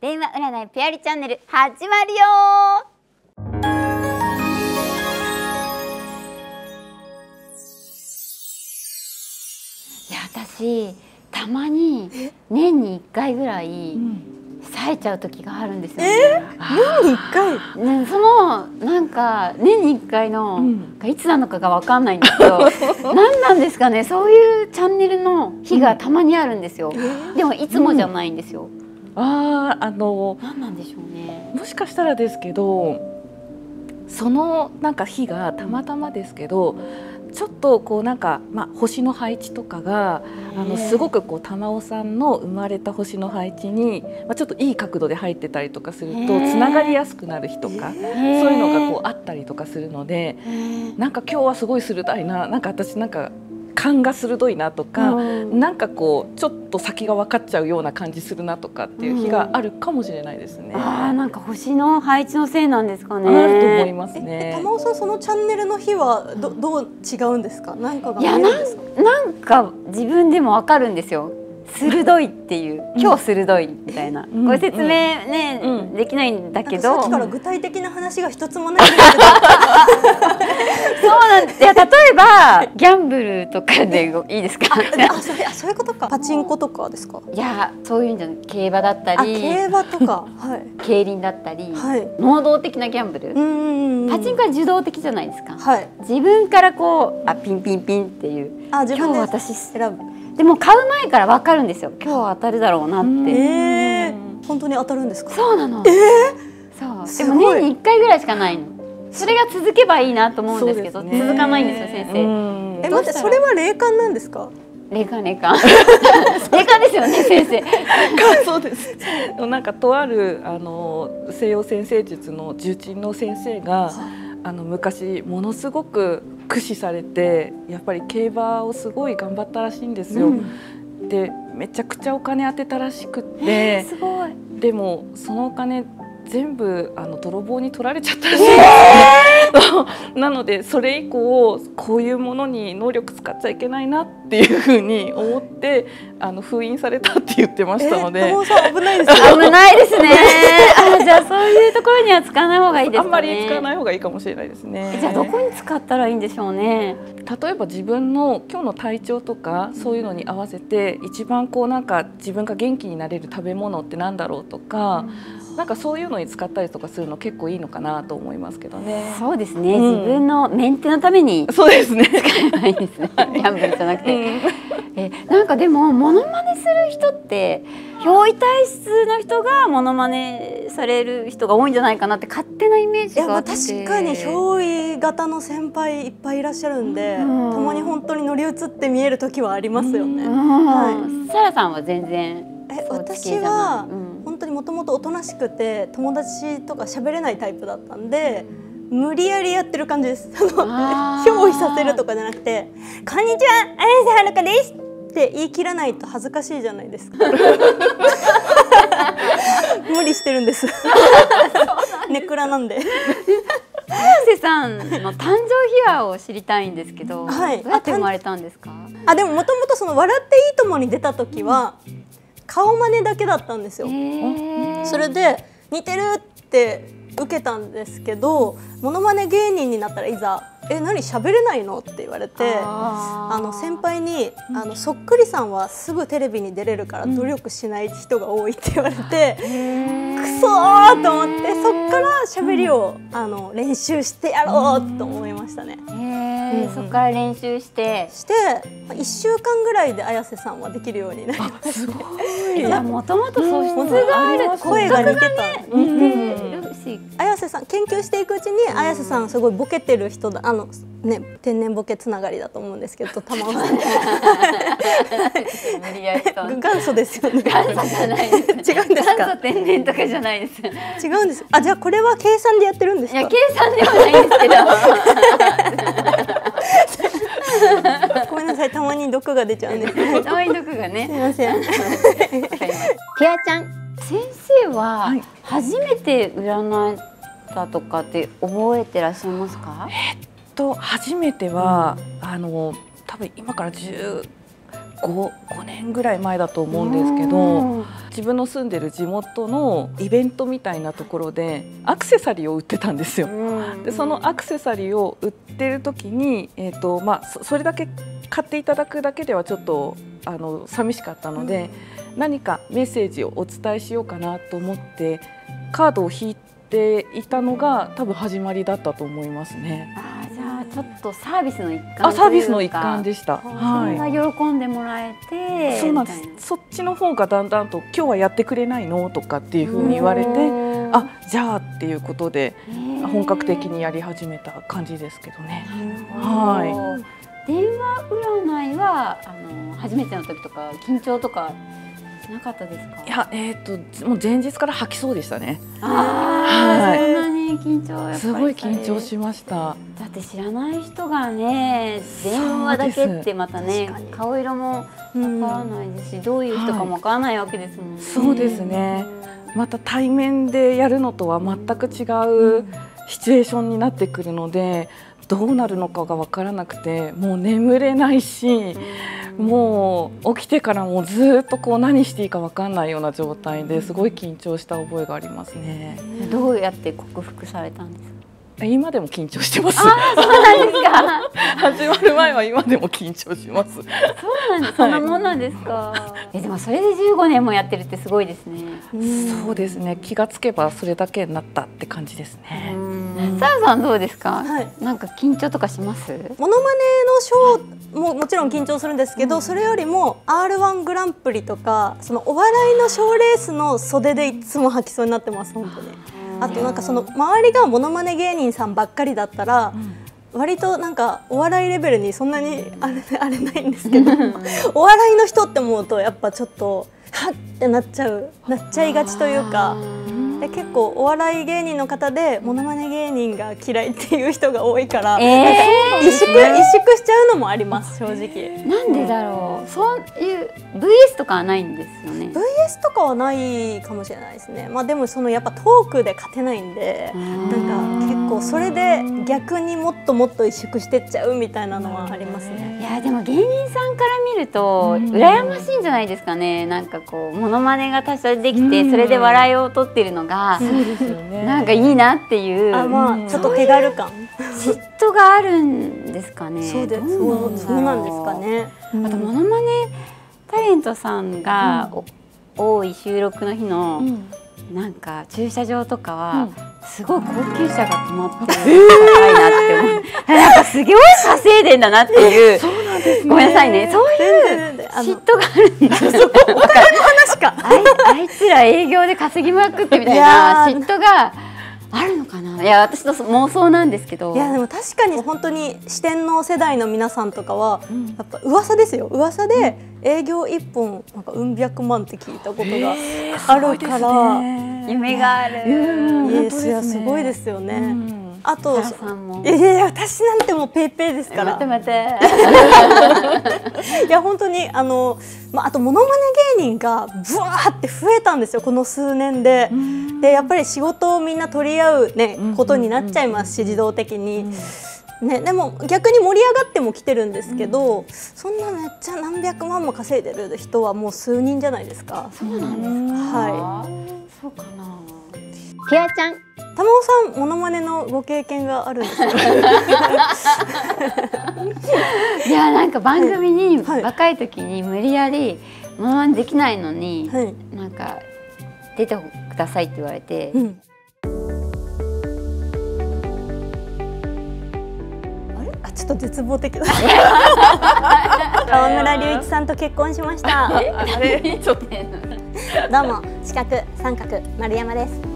電話占いぴよりチャンネル始まるよ。いや、私たまに年に1回ぐらい冴えちゃう時があるんですよね。年に1回、ね、そのなんか年に1回の、いつなのかが分かんないんですけど何なんですかね、そういうチャンネルの日がたまにあるんですよ。でもいつもじゃないんですよ。何なんでしょうね。もしかしたらですけど、そのなんか日がたまたまですけど、ちょっとこうなんか、星の配置とかがすごくこう玉緒さんの生まれた星の配置に、ちょっといい角度で入ってたりとかするとつながりやすくなる日とか、そういうのがこうあったりとかするので、なんか今日はすごい鋭いな、なんか私なんか勘が鋭いなとか、なんかこうちょっと先が分かっちゃうような感じするなとかっていう日があるかもしれないですね。なんか星の配置のせいなんですかね。あると思いますね。玉緒さん、そのチャンネルの日はどう違うんですか？なんかが見えるんですか？いや、なんか自分でも分かるんですよ。鋭いっていう、今日鋭いみたいな、ご説明ね、できないんだけど、さっきから具体的な話が一つもないんですけどそうなんです。いや、例えばギャンブルとかでいいですか？そういうことか。パチンコとかですか？いや、そういうんじゃない、競馬だったり、競馬とか、競輪だったり、能動的なギャンブル。パチンコは受動的じゃないですか。自分からこう、ピンピンピンっていう、今日私選ぶ。でも買う前から分かるんですよ。今日は当たるだろうなって。本当に当たるんですか？そうなの。そう。でも年に1回ぐらいしかないの。それが続けばいいなと思うんですけど、続かないんですよ、先生。え、待って、それは霊感なんですか？霊感。霊感ですよね、先生。そうです。なんかとある西洋占星術の重鎮の先生が、昔ものすごく駆使されて、やっぱり競馬をすごい頑張ったらしいんですよ。で、めちゃくちゃお金当てたらしくって、すごい。でもそのお金全部泥棒に取られちゃったらしいんですよ。なのでそれ以降こういうものに能力使っちゃいけないなっていうふうに思って封印されたって言ってましたので。玉緒さん、危ないですね。危ないですね。じゃあそういうところには使わない方がいいですかね。あんまり使わない方がいいかもしれないですね。じゃあどこに使ったらいいんでしょうね。例えば自分の今日の体調とか、そういうのに合わせて一番こうなんか自分が元気になれる食べ物ってなんだろうとか、なんかそういうのに使ったりとかするの結構いいのかなと思いますけどね。そうですね。自分のメンテのために。そうですね。使えばいいですね。ギャンブルじゃなくて。なんかでもモノマネする人って憑依体質の人がモノマネされる人が多いんじゃないかなって勝手なイメージがあって。確かに憑依型の先輩いっぱいいらっしゃるんで、たまに本当に乗り移って見える時はありますよね。サラさんは全然。私は。本当にもともとおとなしくて友達とか喋れないタイプだったんで、無理やりやってる感じです。憑依させるとかじゃなくて「こんにちは、綾瀬はるかです」って言い切らないと恥ずかしいじゃないですか。無理してるんです。ネクラなんで。綾瀬さんの誕生秘話を知りたいんですけど、どうやって生まれたんですか？でももともとその「笑っていいとも！」に出た時は顔真似だけだったんですよ。それで似てるって受けたんですけど、モノマネ芸人になったらいざ「え、何喋れないの？」って言われて、先輩にそっくりさんはすぐテレビに出れるから努力しない人が多いって言われて、クソーと思って、そっから喋りを練習してやろうと思いましたね。そこから練習して1週間ぐらいで綾瀬さんはできるようになりました。すごい。もともと素質がある、声が似てたし、綾瀬さん研究していくうちに綾瀬さんすごいボケてる人だ、ね、天然ボケつながりだと思うんですけど、玉緒さん元祖ですよね。元祖じゃないです。違うんですか？元祖天然とかじゃないです。違うんです。じゃあこれは計算でやってるんですか？いや、計算ではないんですけどごめんなさい、たまに毒が出ちゃうんです。たまに毒がね。すみません。ぴよちゃん、先生は初めて占ったとかって覚えてらっしゃいますか？初めては多分今から15年ぐらい前だと思うんですけど、自分の住んでる地元のイベントみたいなところでアクセサリーを売ってたんですよ。でそのアクセサリーを売ってる時に、それだけ買っていただくだけではちょっと寂しかったので、何かメッセージをお伝えしようかなと思ってカードを引いていたのが多分始まりだったと思いますね。ちょっとサービスの一環というか、サービスの一環でした。はい。それが喜んでもらえて、そうなんです。そっちの方がだんだんと今日はやってくれないのとかっていうふうに言われて、あ、じゃあっていうことで本格的にやり始めた感じですけどね。はい。電話占いは初めての時とか緊張とかしなかったですか？いや、もう前日から吐きそうでしたね。はい。すごい緊張しました。だって知らない人がね、電話だけってまたね、顔色もわからないですし、どういう人かもわからないわけですもんね。そうですね。また対面でやるのとは全く違うシチュエーションになってくるので、どうなるのかがわからなくて、もう眠れないし、もう起きてからもずっとこう何していいか分からないような状態ですごい緊張した覚えがありますね。どうやって克服されたんですか？今でも緊張してます。あ、そうなんですか。始まる前は今でも緊張します。そうなんです。そんなもんなんですか。でもそれで15年もやってるってすごいですね。そうですね。気がつけばそれだけになったって感じですね。サーさんどうですか。なんか緊張とかします？モノマネのショー。もちろん緊張するんですけど、それよりも R1 グランプリとかそのお笑いの賞レースの袖でいつも吐きそうになってます、本当に。あとなんかその周りがモノマネ芸人さんばっかりだったら、割となんかお笑いレベルにそんなにあれないんですけどお笑いの人って思うとやっぱちょっとはっってなっちゃいがちというか。で結構お笑い芸人の方でモノマネ芸人が嫌いっていう人が多いから、萎縮しちゃうのもあります、正直。なんでだろう。そういう VS とかはないんですよね。VS とかはないかもしれないですね。まあでもそのやっぱトークで勝てないんで、なんか結構それで逆にもっともっと萎縮してっちゃうみたいなのはありますね。いやでも芸人さんから見ると羨ましいんじゃないですかね。なんかこうモノマネが達者できてそれで笑いを取ってるのが。なんかいいなっていう、まあちょっと手軽感、嫉妬があるんですかね。そうです。そうなんですかね。あとモノマネタレントさんが多い収録の日のなんか駐車場とかはすごい高級車が止まって高いなって思う。なんかすごい稼いでんだなっていう。ごめんなさいね。そういう嫉妬があるんですよ。お金の話か。あいつら営業で稼ぎまくってみたいな嫉妬があるのかな。いや私の妄想なんですけど。いやでも確かに本当に四天王世代の皆さんとかはやっぱ噂ですよ。噂で営業一本なんかうん百万って聞いたことがあるから夢がある。いやすごいですよね。あと、いや私なんてもうペイペイですから。待って。いや本当にあとモノマネ芸人がブワーって増えたんですよこの数年で。でやっぱり仕事をみんな取り合うねことになっちゃいますし自動的に。ね、でも逆に盛り上がっても来てるんですけど、そんなめっちゃ何百万も稼いでる人はもう数人じゃないですか。そうなんですか。はい。そうかな。ケアちゃん。玉緒さんモノマネのご経験があるんですよ。いやなんか番組に若い時に無理やりモノマネできないのに、なんか出てくださいって言われて、あれちょっと絶望的だ。川村隆一さんと結婚しました。どうも四角三角丸山です。